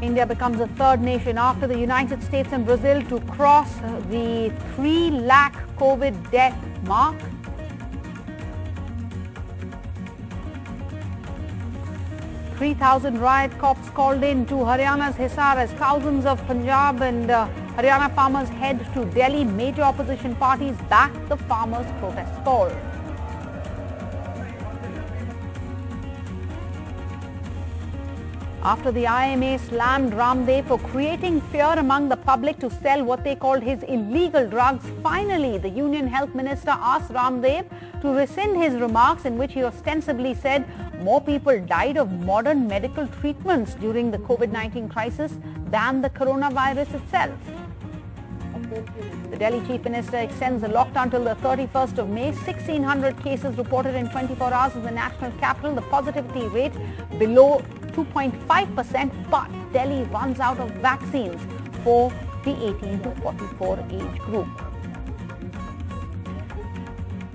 India becomes the third nation after the United States and Brazil to cross the 3 lakh COVID death mark. Three 3,000 riot cops called in to Haryana's Hisar as thousands of Punjab and Haryana farmers head to Delhi. Major opposition parties back the farmers' protest call. After the IMA slammed Ramdev for creating fear among the public to sell what they called his illegal drugs, finally the Union Health Minister asked Ramdev to rescind his remarks in which he ostensibly said more people died of modern medical treatments during the COVID-19 crisis than the coronavirus itself. The Delhi Chief Minister extends the lockdown till the 31st of May. 1,600 cases reported in 24 hours in the national capital. The positivity rate below 2.5%, but Delhi runs out of vaccines for the 18 to 44 age group.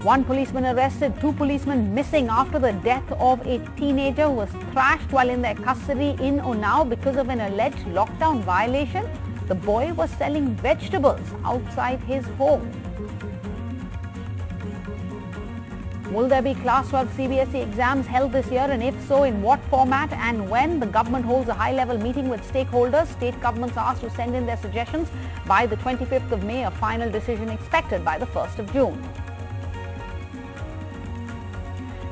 One policeman arrested, two policemen missing after the death of a teenager who was thrashed while in their custody in Unnao because of an alleged lockdown violation. The boy was selling vegetables outside his home. Will there be Class 12 CBSE exams held this year, and if so, in what format and when? The government holds a high-level meeting with stakeholders. State governments asked to send in their suggestions by the 25th of May, a final decision expected by the 1st of June.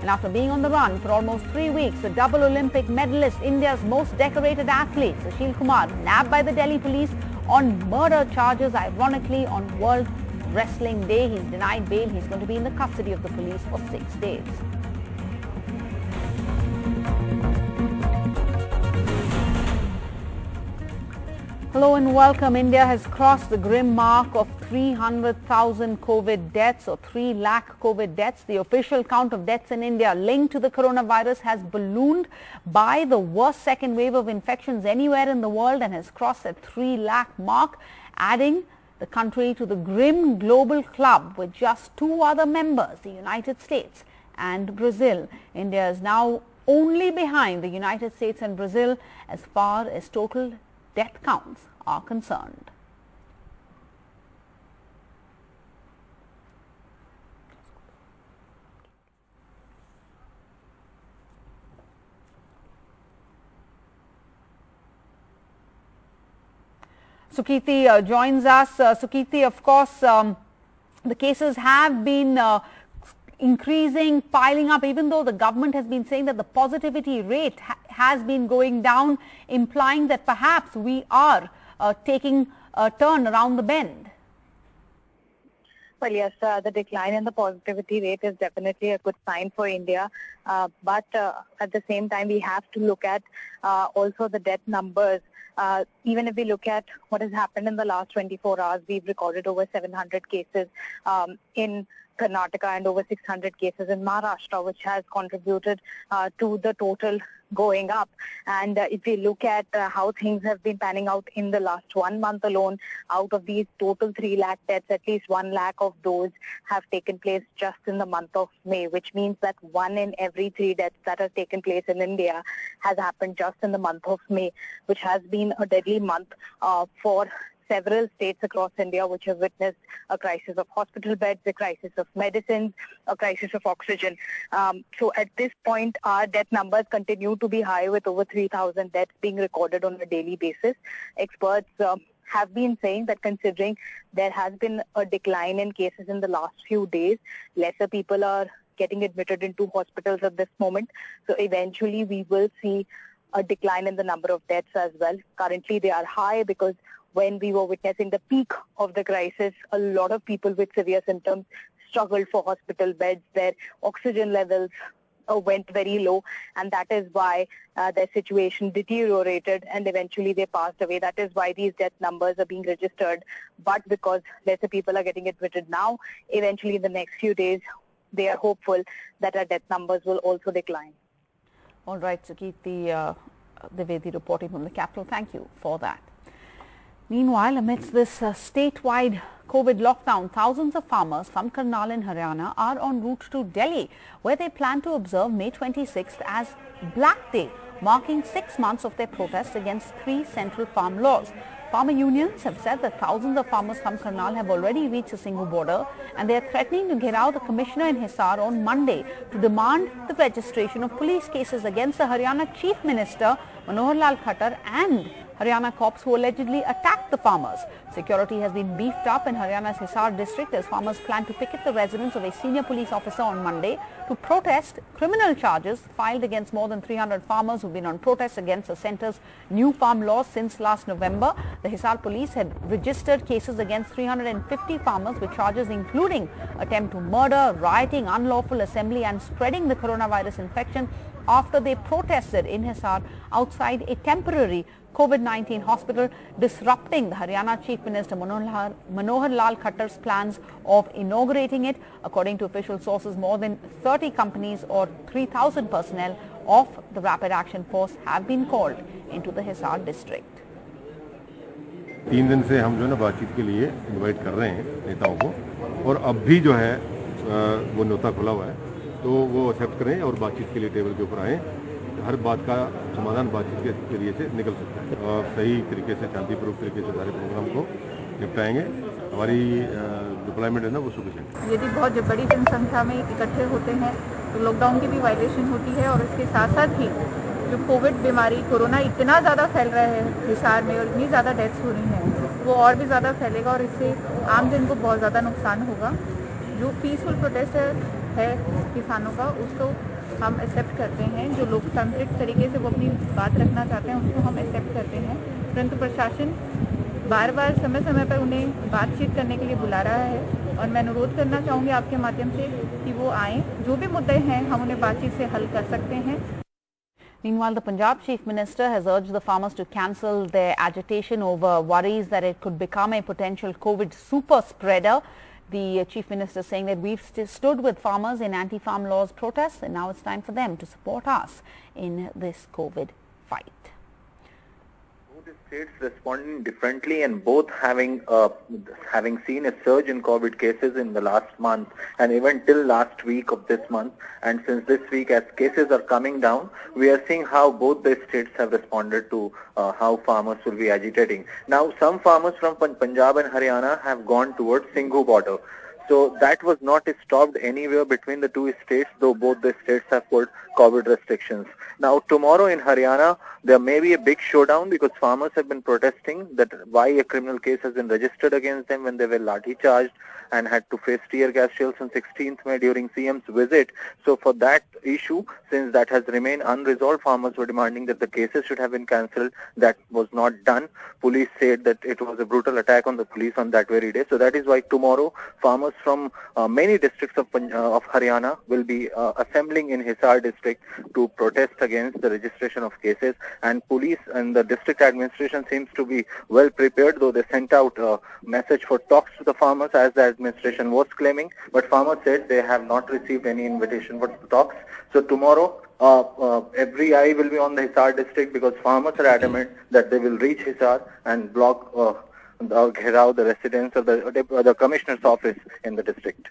And after being on the run for almost 3 weeks, the double Olympic medalist, India's most decorated athlete, Sushil Kumar, nabbed by the Delhi police on murder charges, ironically on World Wrestling Day. He's denied bail. He's going to be in the custody of the police for 6 days. Hello and welcome. India has crossed the grim mark of 300,000 COVID deaths, or 3 lakh COVID deaths. The official count of deaths in India linked to the coronavirus has ballooned by the worst second wave of infections anywhere in the world and has crossed the 3 lakh mark, adding the country to the grim global club with just two other members, the United States and Brazil. India is now only behind the United States and Brazil as far as total death counts are concerned. Sukeeti joins us. Sukeeti, of course, the cases have been increasing, piling up, even though the government has been saying that the positivity rate has been going down, implying that perhaps we are taking a turn around the bend. Well, yes, the decline in the positivity rate is definitely a good sign for India. But at the same time, we have to look at also the death numbers. Even if we look at what has happened in the last 24 hours, we've recorded over 700 cases in Karnataka and over 600 cases in Maharashtra, which has contributed to the total going up. And if we look at how things have been panning out in the last 1 month alone, out of these total 3 lakh deaths, at least 1 lakh of those have taken place just in the month of May, which means that 1 in every 3 deaths that have taken place in India has happened just in the month of May, which has been a deadly month for several states across India, which have witnessed a crisis of hospital beds, a crisis of medicines, a crisis of oxygen. So at this point, our death numbers continue to be high, with over 3,000 deaths being recorded on a daily basis. Experts have been saying that considering there has been a decline in cases in the last few days, lesser people are getting admitted into hospitals at this moment. So eventually we will see a decline in the number of deaths as well. Currently they are high because when we were witnessing the peak of the crisis, a lot of people with severe symptoms struggled for hospital beds. Their oxygen levels went very low, and that is why their situation deteriorated and eventually they passed away. That is why these death numbers are being registered. But because lesser people are getting admitted now, eventually in the next few days, they are hopeful that our death numbers will also decline. All right, Sukeeti Dwivedi reporting from the capital. Thank you for that. Meanwhile, amidst this statewide COVID lockdown, thousands of farmers from Karnal in Haryana are en route to Delhi, where they plan to observe May 26th as Black Day, marking 6 months of their protests against 3 central farm laws. Farmer unions have said that thousands of farmers from Karnal have already reached the Singhu border and they are threatening to get out the commissioner in Hisar on Monday to demand the registration of police cases against the Haryana Chief Minister Manohar Lal Khattar and Haryana cops who allegedly attacked the farmers. Security has been beefed up in Haryana's Hisar district as farmers plan to picket the residence of a senior police officer on Monday to protest criminal charges filed against more than 300 farmers who've been on protest against the centre's new farm laws since last November. The Hisar police had registered cases against 350 farmers with charges including attempt to murder, rioting, unlawful assembly and spreading the coronavirus infection after they protested in Hisar outside a temporary COVID-19 hospital, disrupting the Haryana Chief Minister Manohar Lal Khattar's plans of inaugurating it. According to official sources, more than 30 companies or 3,000 personnel of the Rapid Action Force have been called into the Hisar district. 3 दिन से हम जो है ना बातचीत के लिए invite कर रहे हैं नेताओं को और अब भी जो है वो न्योता खुला हुआ है तो वो एक्सेप्ट करें और बातचीत के लिए टेबल के ऊपर आएँ। हर बात का समाधान बातचीत के जरिए से निकल सकता है और सही तरीके से शांतिपूर्वक तरीके से सारे प्रोग्राम को निपटाएंगे। हमारी डिप्लॉयमेंट है ना वो सफिशिएंट है। यदि बहुत बड़ी जनसंख्या में इकट्ठे होते हैं तो लॉकडाउन की भी वायलेशन होती है और इसके साथ साथ ही जो कोविड बीमारी कोरोना इतना ज़्यादा फैल रहा है हिसार में और इतनी ज़्यादा डेथ्स हो रही हैं वो और भी ज़्यादा फैलेगा और इससे आम जन को बहुत ज़्यादा नुकसान होगा। जो पीसफुल प्रोटेस्ट है किसानों का उसको हम एक्सेप्ट करते हैं, जो लोकतांत्रिक तरीके से वो अपनी बात रखना चाहते हैं उसको हम एक्सेप्ट करते हैं, परंतु प्रशासन बार बार समय समय पर उन्हें बातचीत करने के लिए बुला रहा है और मैं अनुरोध करना चाहूँगी आपके माध्यम से कि वो आएँ, जो भी मुद्दे हैं हम उन्हें बातचीत से हल कर सकते हैं। Meanwhile, the Punjab Chief Minister has urged the farmers to cancel their agitation over worries that it could become a potential COVID super spreader. The Chief Minister saying that we've stood with farmers in anti-farm laws protests and now it's time for them to support us in this COVID fight. Both states responding differently and both having seen a surge in COVID cases in the last month and even till last week of this month, and since this week as cases are coming down we are seeing how both the states have responded to how farmers will be agitating. Now some farmers from Punjab and Haryana have gone towards Singhu border. So that was not stopped anywhere between the two states, though both the states have put COVID restrictions. Now tomorrow in Haryana, there may be a big showdown because farmers have been protesting that why a criminal case has been registered against them when they were lathi charged and had to face tear gas shells on 16th May during CM's visit. So for that issue, since that has remained unresolved, farmers were demanding that the cases should have been cancelled. That was not done. Police said that it was a brutal attack on the police on that very day. So that is why tomorrow farmers from many districts of Haryana will be assembling in Hisar district to protest against the registration of cases. And police and the district administration seems to be well prepared, though they sent out a message for talks to the farmers as the administration was claiming. But farmers said they have not received any invitation for talks. So tomorrow every eye will be on the Hisar district because farmers are adamant that they will reach Hisar and block the residence of the commissioner's office in the district.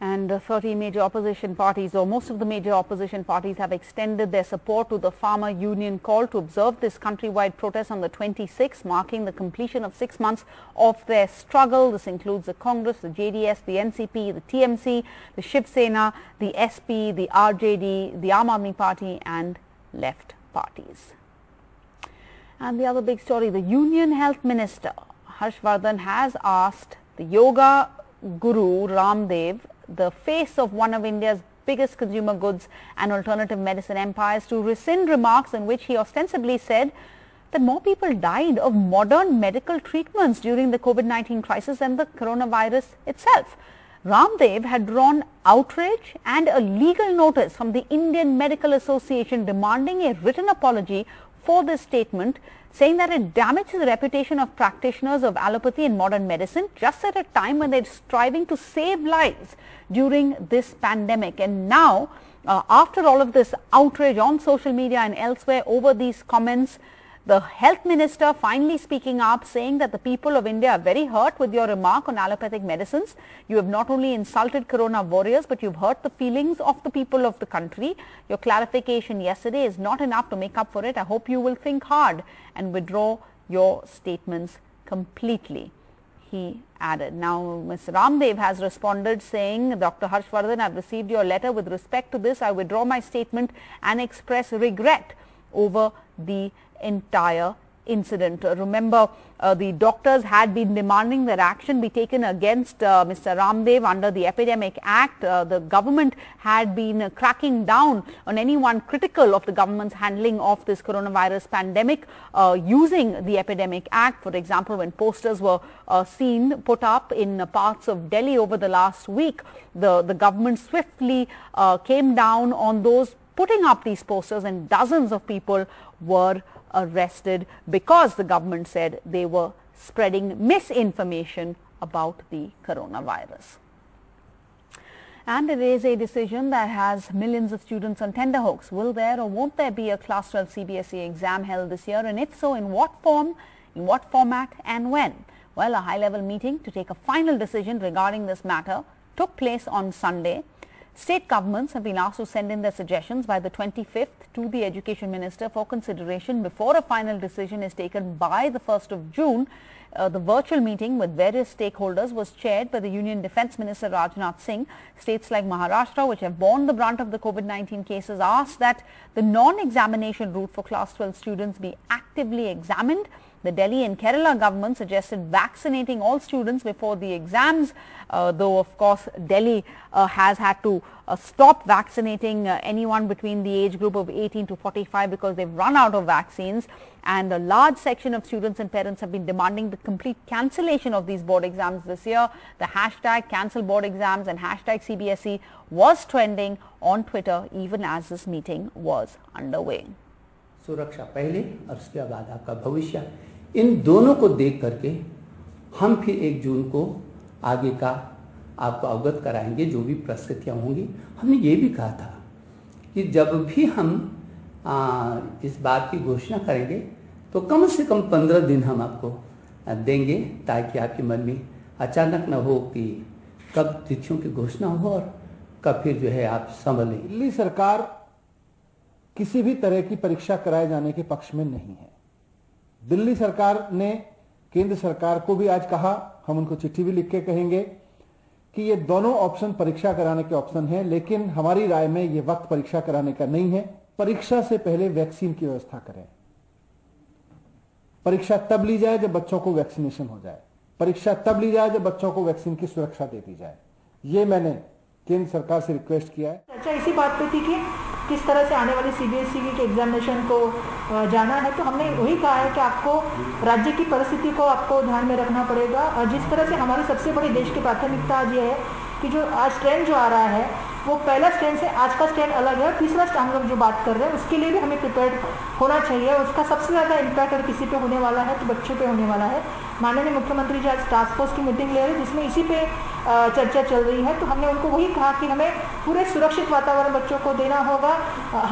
And 30 major opposition parties or most of the major opposition parties have extended their support to the farmer union call to observe this countrywide protest on the 26th, marking the completion of 6 months of their struggle. This includes the Congress, the JDS, the NCP, the TMC, the Shiv Sena, the SP, the RJD, the Aam Aadmi Party and left parties. And the other big story, the Union Health Minister Harsh Vardhan has asked the yoga guru Ramdev, the face of one of India's biggest consumer goods and alternative medicine empires, to rescind remarks in which he ostensibly said that more people died of modern medical treatments during the COVID-19 crisis than the coronavirus itself. Ramdev had drawn outrage and a legal notice from the Indian Medical Association demanding a written apology for this statement, saying that it damages the reputation of practitioners of allopathy and modern medicine just at a time when they're striving to save lives during this pandemic. And now, after all of this outrage on social media and elsewhere over these comments, The health minister finally speaking up, saying that the people of India are very hurt with your remark on allopathic medicines. You have not only insulted corona warriors, but you've hurt the feelings of the people of the country. Your clarification yesterday is not enough to make up for it. I hope you will think hard and withdraw your statements completely, he added. Now, Mr. Ramdev has responded saying, Dr. Harsh Vardhan, I've received your letter. With respect to this, I withdraw my statement and express regret over the entire incident. Remember, the doctors had been demanding that action be taken against Mr. Ramdev under the Epidemic Act. The government had been cracking down on anyone critical of the government's handling of this coronavirus pandemic using the Epidemic Act. For example, when posters were seen put up in parts of Delhi over the last week, the government swiftly came down on those putting up these posters, and dozens of people were arrested because the government said they were spreading misinformation about the coronavirus. And it is a decision that has millions of students on tenterhooks. Will there or won't there be a Class 12 CBSE exam held this year, and if so, in what form, in what format and when? Well, a high-level meeting to take a final decision regarding this matter took place on Sunday. State governments have been asked to send in their suggestions by the 25th to the Education Minister for consideration before a final decision is taken by the 1st of June. The virtual meeting with various stakeholders was chaired by the Union Defence Minister Rajnath Singh. States like Maharashtra, which have borne the brunt of the COVID-19 cases, asked that the non-examination route for Class 12 students be actively examined. The Delhi and Kerala government suggested vaccinating all students before the exams, though of course Delhi has had to stop vaccinating anyone between the age group of 18 to 45 because they've run out of vaccines. And a large section of students and parents have been demanding the complete cancellation of these board exams this year. The hashtag cancel board exams and hashtag CBSE was trending on Twitter even as this meeting was underway. सुरक्षा पहले और उसके बाद आपका भविष्य, इन दोनों को देख करके हम फिर 1 जून को आगे का आपको अवगत कराएंगे जो भी परिस्थितियाँ होंगी। हमने ये भी कहा था कि जब भी हम इस बात की घोषणा करेंगे तो कम से कम 15 दिन हम आपको देंगे ताकि आपके मन में अचानक न हो कि कब तिथियों की घोषणा हो और कब फिर जो है आप संभल लें। दिल्ली सरकार किसी भी तरह की परीक्षा कराए जाने के पक्ष में नहीं है। दिल्ली सरकार ने केंद्र सरकार को भी आज कहा, हम उनको चिट्ठी भी लिख के कहेंगे कि ये दोनों ऑप्शन परीक्षा कराने के ऑप्शन हैं, लेकिन हमारी राय में ये वक्त परीक्षा कराने का नहीं है। परीक्षा से पहले वैक्सीन की व्यवस्था करें। परीक्षा तब ली जाए जब बच्चों को वैक्सीनेशन हो जाए। परीक्षा तब ली जाए जब बच्चों को वैक्सीन की सुरक्षा दे दी जाए। ये मैंने केंद्र सरकार से रिक्वेस्ट किया है। अच्छा, इसी बात पे थी कि किस तरह से आने वाले सीबीएसई के एग्जामिनेशन को जाना है, तो हमने वही कहा है कि आपको राज्य की परिस्थिति को आपको ध्यान में रखना पड़ेगा। और जिस तरह से हमारी सबसे बड़ी देश की प्राथमिकता आज ये है कि जो आज ट्रेंड जो आ रहा है वो पहला स्टैंड से आज का स्टैंड अलग है। तीसरा स्टैंड हम लोग जो बात कर रहे हैं उसके लिए भी हमें प्रिपेयर होना चाहिए। उसका सबसे ज़्यादा इम्पैक्ट अगर किसी पे होने वाला है तो बच्चों पे होने वाला है। माननीय मुख्यमंत्री जी आज टास्क फोर्स की मीटिंग ले रहे हैं जिसमें इसी पे चर्चा चल रही है, तो हमने उनको वही कहा कि हमें पूरे सुरक्षित वातावरण बच्चों को देना होगा।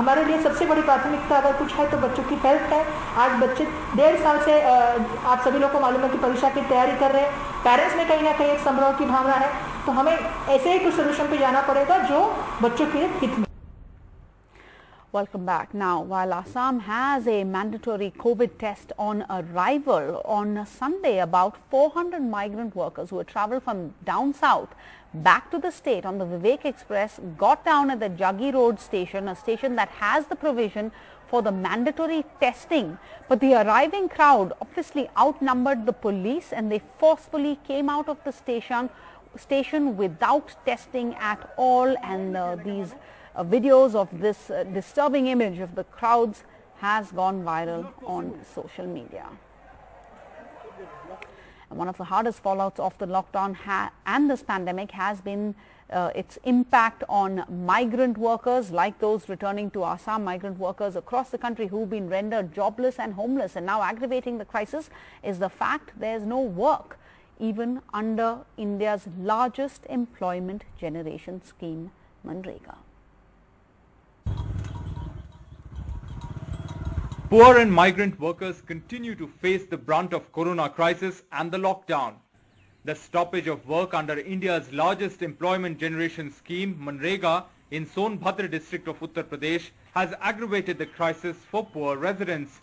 हमारे लिए सबसे बड़ी प्राथमिकता अगर कुछ है तो बच्चों की हेल्थ है। आज बच्चे 1.5 साल से आप सभी लोग को मालूम है कि परीक्षा की तैयारी कर रहे हैं। पेरेंट्स में कहीं ना कहीं एक संभ्रम की भावना है, तो हमें ऐसे ही कुछ सोल्यूशन पे जाना पड़ेगा जो बच्चों के हित में। Welcome back. Now, while Assam has a mandatory COVID test on arrival, on Sunday about 400 migrant workers who had travelled from down south back to the state on the Vivek Express got down at the Jagi Road station, a station that has the provision for the mandatory testing. But the arriving crowd obviously outnumbered the police and they forcefully came out of the station without testing at all, and these videos of this disturbing image of the crowds has gone viral on social media. And one of the hardest fallouts of the lockdown and this pandemic has been its impact on migrant workers like those returning to Assam. Migrant workers across the country who've been rendered jobless and homeless, and now aggravating the crisis is the fact there's no work even under India's largest employment generation scheme, MGNREGA. Poor and migrant workers continue to face the brunt of corona crisis and the lockdown. The stoppage of work under India's largest employment generation scheme, MGNREGA, in Sonbhadra district of Uttar Pradesh has aggravated the crisis for poor residents.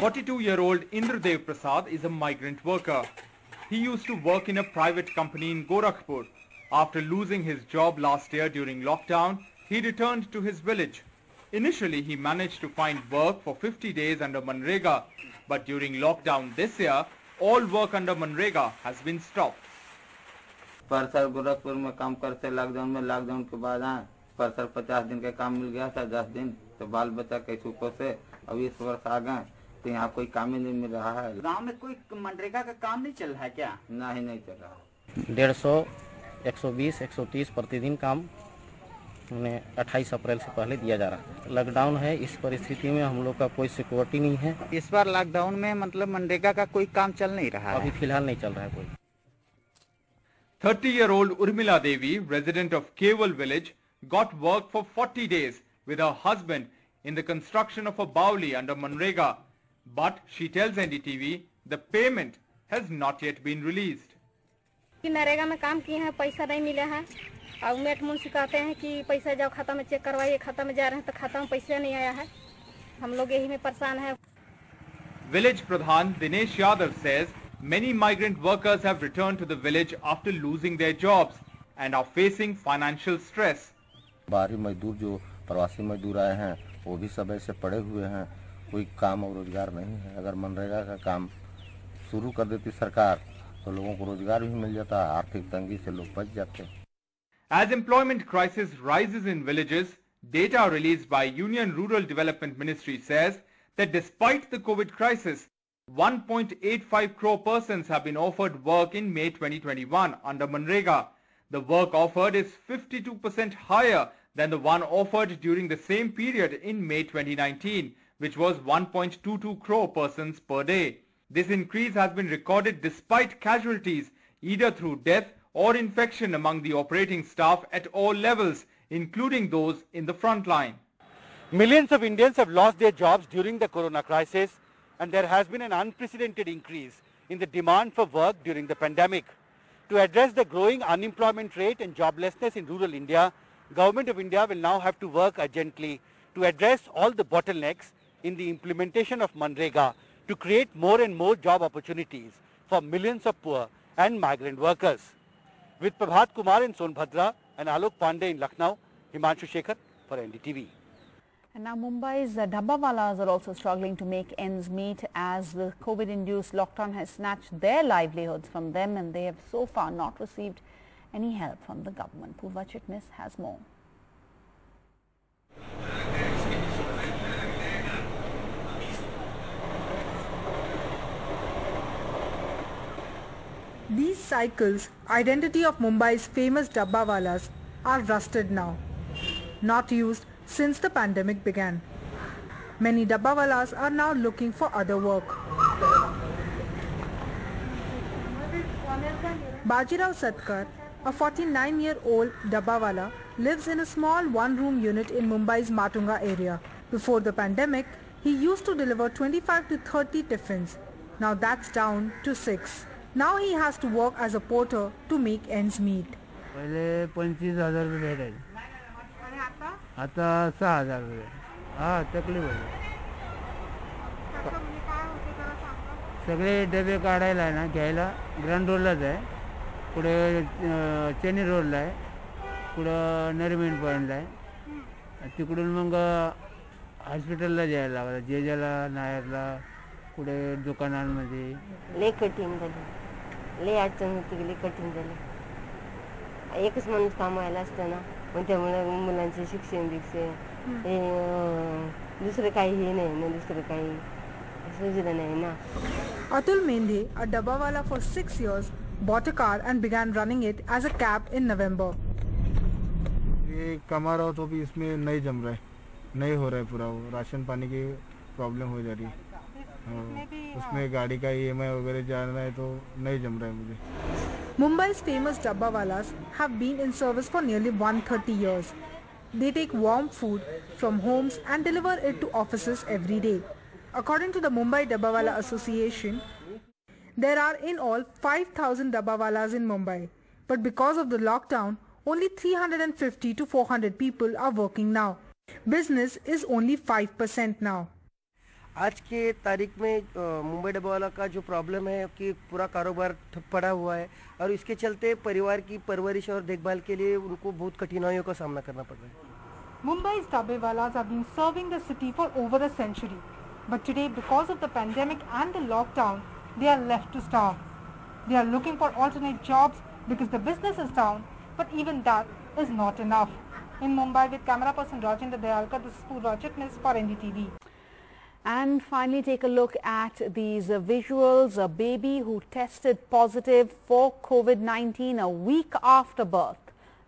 42-year-old Indradev Prasad is a migrant worker. He used to work in a private company in Gorakhpur. After losing his job last year during lockdown, he returned to his village. Initially, he managed to find work for 50 days under MGNREGA, but during lockdown this year, all work under MGNREGA has been stopped. परसर Gorakhpur में काम करते lockdown के बाद आए परसर 50 दिन का काम मिल गया था 10 दिन तो बाल बच्चा कैसे ऊपर से अब इस वर्ष आ गए तो यहाँ कोई काम ही नहीं मिल रहा है। गांव में कोई मनरेगा का काम नहीं चल रहा है क्या? नहीं चल रहा। 150, 120, 130 प्रतिदिन काम उन्हें 28 अप्रैल से पहले दिया जा रहा है। लॉकडाउन है, इस परिस्थिति में हम लोग का कोई सिक्योरिटी नहीं है। इस बार लॉकडाउन में मतलब मनरेगा का कोई काम चल नहीं रहा है, अभी फिलहाल नहीं चल रहा है कोई। 30-year-old Urmila Devi, resident of Keval village, got work for 40 days with her husband in the construction of a bauli under MGNREGA. But she tells NDTV the payment has not yet been released. MGNREGA में काम किए हैं, पैसा नहीं मिला है। और met मुन सिखाते हैं कि पैसा जाओ खाता में चेक करवाइए, खाता में जा रहे हैं तो खाता में पैसा नहीं आया है। हम लोग यही में परेशान है। Village Pradhan Dinesh Yadav says many migrant workers have returned to the village after losing their jobs and are facing financial stress. बाहरी मजदूर जो प्रवासी मजदूर आए हैं वो भी सब ऐसे पड़े हुए हैं, कोई काम और रोजगार नहीं है। अगर मनरेगा का काम शुरू कर देती सरकार तो लोगों को रोजगार भी मिल जाता, आर्थिक तंगी से लोग बच जाते। As employment crisis rises in villages, data released by Union Rural Development Ministry says that despite the COVID crisis, 1.85 crore persons have been offered work in May 2021 under MGNREGA. The work offered is 52% higher than the one offered during the same period in May 2019, which was 1.22 crore persons per day. This increase has been recorded despite casualties either through death or infection among the operating staff at all levels, including those in the front line. Millions of Indians have lost their jobs during the corona crisis, and there has been an unprecedented increase in the demand for work during the pandemic. To address the growing unemployment rate and joblessness in rural India, Government of India will now have to work urgently to address all the bottlenecks in the implementation of MGNREGA to create more and more job opportunities for millions of poor and migrant workers. With Prabhat Kumar in Sonbhadra and Alok Pandey in Lucknow, Himanshu Shekhar for NDTV. And now Mumbai's dabbawalas are also struggling to make ends meet as the COVID-induced lockdown has snatched their livelihoods from them, and they have so far not received any help from the government. Pooja Chetnis has more. These cycles, identity of Mumbai's famous dabbawalas, are rusted now, not used since the pandemic began. Many dabbawalas are now looking for other work. Bajirao Satkar, a 49-year-old dabbawala, lives in a small one-room unit in Mumbai's Matunga area. Before the pandemic, he used to deliver 25 to 30 tiffins. Now that's down to 6. Now he has to work as a porter to make ends meet. Atul Mende, a dabbawala for 6 years, bought a car and began running it as a cab in November. कमा रहा हो तो भी इसमें नहीं जम रहा है, नहीं हो रहा है पूरा, वो राशन पानी की प्रॉब्लम हो जा रही है, उसमें गाड़ी का EMI वगैरह जाना है तो नहीं जम रहा है मुझे। Mumbai's famous dabbawalas have been in service for nearly 130 years. They take warm food from homes and deliver it to offices every day. According to the Mumbai Dabbawala Association, there are in all 5,000 Dabbawalas in Mumbai. But because of the lockdown, only 350 to 400 people are working now. Business is only 5% now. आज के तारीख में मुंबई डब्बावाला का जो problem है कि पूरा कारोबार ठप पड़ा हुआ है और इसके चलते परिवार की परवरिश और देखभाल के लिए उनको बहुत कठिनाइयों का सामना करना पड़ रहा है। Mumbai's dabbawalas have been serving the city for over a century, but today, because of the pandemic and the lockdown, they are left to starve. They are looking for alternate jobs because the business is down, but even that is not enough. In Mumbai, with camera person Rajendra Dayalkar, this is Pooja Chetnis for NDTV. And finally, take a look at these visuals. A baby who tested positive for COVID-19 a week after birth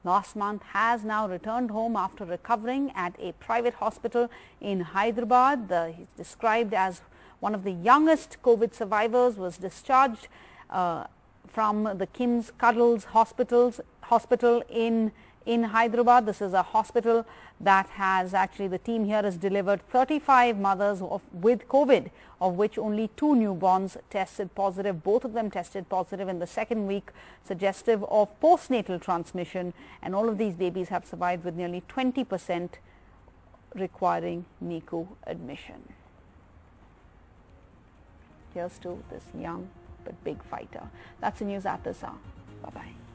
last month has now returned home after recovering at a private hospital in Hyderabad. He's described as one of the youngest COVID survivors, was discharged from the Kim's Cuddles Hospital in Hyderabad. This is a hospital that has actually, the team here has delivered 35 mothers with COVID, of which only 2 newborns tested positive. Both of them tested positive in the second week, suggestive of postnatal transmission. And all of these babies have survived, with nearly 20% requiring NICU admission. Here's to this young but big fighter. That's the news at this hour. Bye-bye.